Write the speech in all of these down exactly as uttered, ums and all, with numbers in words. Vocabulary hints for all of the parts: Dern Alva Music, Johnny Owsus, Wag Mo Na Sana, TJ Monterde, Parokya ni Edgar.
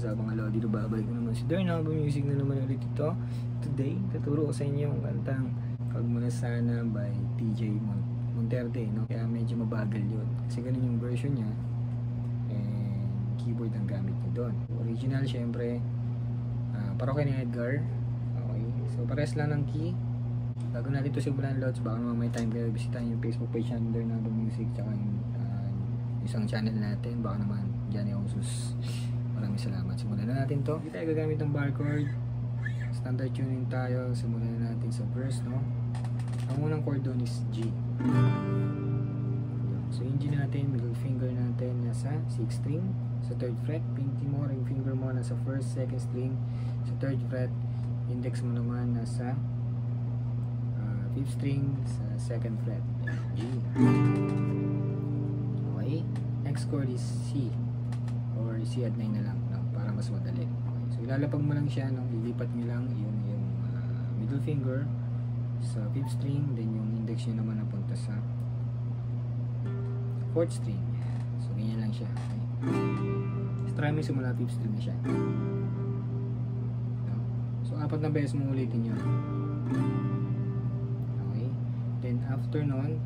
Sa mga lodi, babalik ko naman si Dern Alva Music na naman ulit ito. Today, tuturo ko sa inyo ang kantang Wag Mo Na Sana by T J Monterde, no? Kaya medyo mabagal yun. Kasi ganun yung version niya. And keyboard ang gamit niya doon. Original, syempre, uh, Parokya ni Edgar. Okay. So, pares lang ng key. Bago natin ito simulan, Lods, baka naman may time kayo, bisitahin yung Facebook page ng Dern Alva Music, tsaka yung uh, isang channel natin, baka naman Johnny Owsus. Maraming salamat. Simulan na natin to. Hindi tayo gagamit ng barcode. Standard tuning tayo. Simulan na natin sa verse, no? Ang unang chord doon is G. So yung G natin, middle finger natin nasa sixth string, sa third fret. Pinky mo, ring finger mo nasa first, second string, sa third fret. Index mo naman nasa fifth string sa second fret, G. Okay, next chord is C, or C at nine na lang, no? Para mas madali. Okay. So ilalapag mo lang siya, no? Lilipat nyo lang yung, yung uh, middle finger sa fifth string, then yung index nyo naman napunta sa fourth string. So ganyan lang siya. Okay. So try mo yung simula fifth string na siya, no? So apat na beses mo ulitin yun. Then after nun,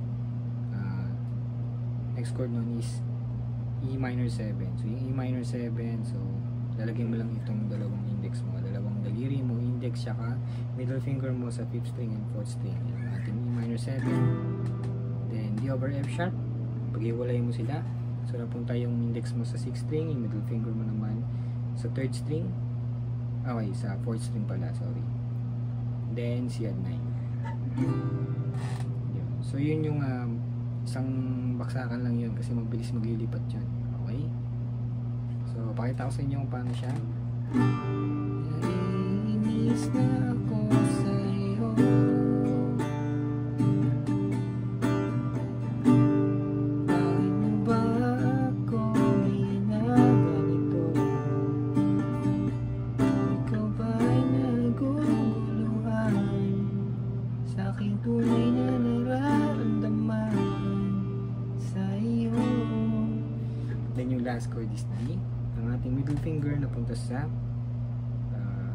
uh, next chord nun is E minor seven. So yung E minor seven, so lalagyan mo lang itong dalawang index mo, dalawang daliri mo, index saka middle finger mo sa fifth string and fourth string. Yung ating E minor seven. Then D over F sharp, paghiwalay mo sila. So napunta yung index mo sa sixth string, yung middle finger mo naman sa third string. Okay, sa fourth string pala, sorry. Then C at nine. So yun yung uh, isang baksakan lang yun kasi mabilis maglilipat yun. Okay? So pakita ko sa inyo kung paano siya. Naiinis na ako sa iyo. Paano ba ako ginaganito? Ikaw ba'y naguguluhan sa aking tunay na last chord is D. Ang ating middle finger napunta sa uh,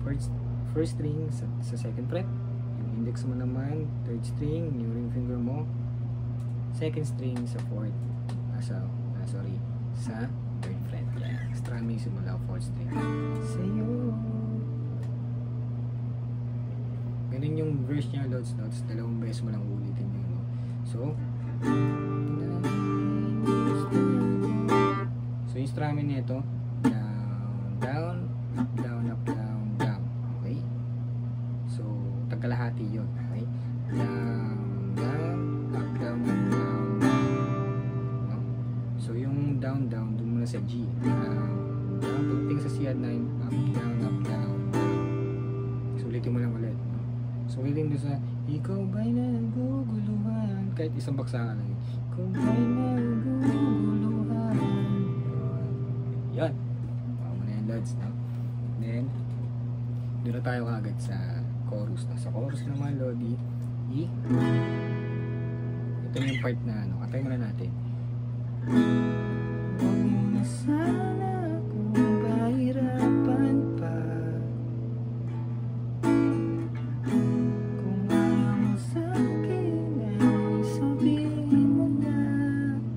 first, first string sa, sa second fret. Yung index mo naman, third string, yung ring finger mo, second string sa fourth, ah, sa, ah, sorry, sa third fret. Yeah. Strumming simula fourth string. Sa'yo. Ganun yung verse niya, Lods, Lods. Dalawang beses mo lang ulitin yun. No? So, strumming nito, down, down, up, down, up, down, down. Okay? So, tagkalahati yun. Okay? Down, down, up, down, up, down, down. No? So, yung down, down, doon muna sa G. Down, down, pagting sa C at nine, up, down, up, down, down. So, ulitin mo lang ulit. No? So, ulitin doon sa, ikaw ba'y naguguluhan? Kahit isang baksakan lang. Ikaw ba'y naguguluhan? Yan. Bawa mo na yung Lods, no? Then, doon na tayo agad sa chorus, no? Sa chorus naman, Lodi, E. Ito yung part na, ano, katay mo na natin. Wag mo na sana kung pahirapan pa. Kung ayaw mo sa'kin ay sabihin mo na.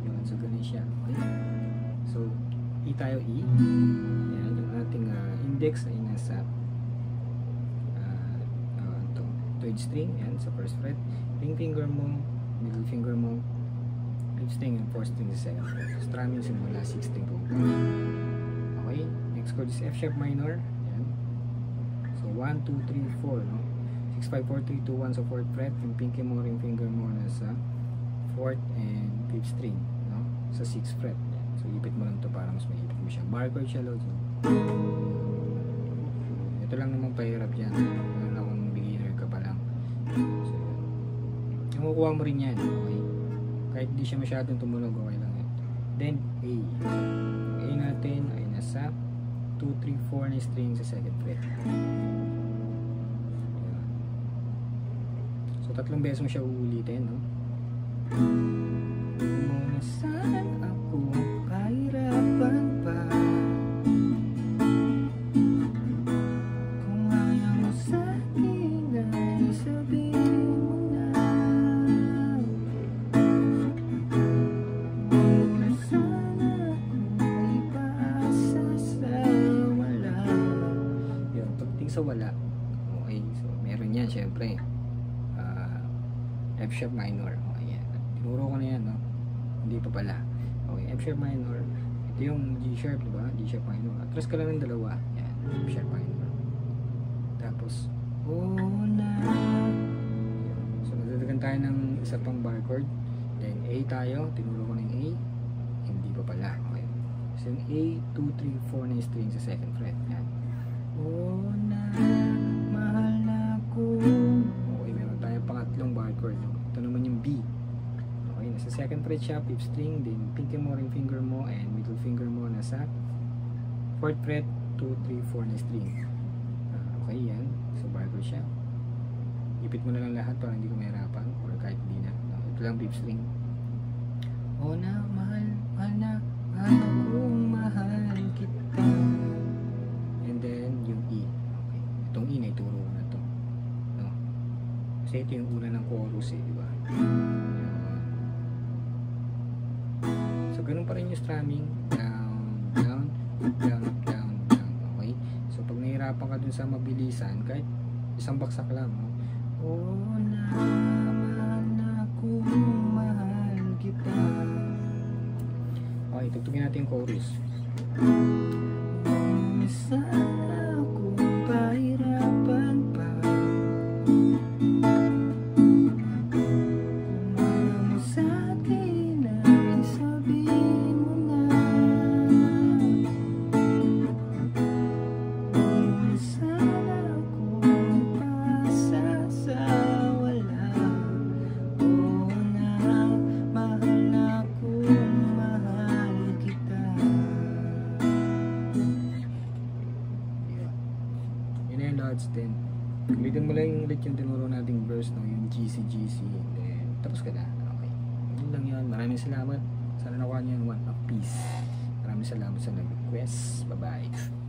Yun, so ganun siya. Okay? So, E tayo, E. Ayan, yung ating uh, index ay nasa uh, uh, to, third string, yan, sa first fret. Ring finger mo, middle finger mo, fifth string and fourth string sa second fret. So, strumming simula sixth string po. Okay, next chord is F sharp minor. Ayan. So, one, two, three, four, no? six, five, four, three, two, one sa fourth fret. Yung pinky mo, ring finger mo nasa fourth and fifth string, no? Sa sixth fret. So, ipit mo lang ito para mas maipit mo siya. Barcode siya, Lods. Ito lang namang pahirap yan. Ano na kung beginner ka pa lang. So, yun. Makukuha mo rin yan. Okay? Kahit di siya masyadong tumunog, okay lang yan. Then, A. A natin ay nasa two, three, four na string sa second fret. So, tatlong beses mo siya uulitin, no? Kung saan ako kahirap F sharp minor. O, ayan. Tinuro ko na yan, no? Hindi pa pala. Okay, F sharp minor. Ito yung G sharp, diba? G sharp minor. Atras ka lang ng dalawa. Ayan, F sharp minor. Tapos, oh na. So, nadadagan tayo ng isa pang bar chord. Then, A tayo. Tinuro ko na yung A. Hindi pa pala. Okay. So, yung A, two, three, four na yung string sa second fret. Ayan. Oh na, mahal na ko. Okay, meron tayong pangatlong bar chord. Ito naman yung B. Okay, nasa second fret siya, fifth string. Then pinky mo ring finger mo and middle finger mo nasa fourth fret, two, three, four na string. uh, Okay, yan. So bar chord siya. Ipit mo na lang lahat para hindi ko mahirapan. Or kahit di na, no, ito lang fifth string. Oh na, mahal, mahal na, mahal kong mahal kita. And then yung E. Okay. Itong E na ituro ko na to, no? Kasi ito yung una ng chorus eh, di ba? So ganun pa rin yung strumming. Down, down, down, down, down. Okay? So pag nahihirapan ka dun sa mabilisan, kahit isang baksak lang, no? Oh na, mahal na kung mahal kita. Okay, tugtugin natin yung chorus. Sana akong pahirapan pa, kumala mo sa'kin ay sabihin mo na, sana akong ipasa sa wala. Oo na, mahal na kung mahal kita. Then, ulitin mo lang ulit yung tinuro nating verse, no? Yung G C G C, then tapos ka na. Okay, yun lang yun. Maraming salamat. Sana nakuha nyo yung one of peace. Maraming salamat sa nag-request. Bye bye.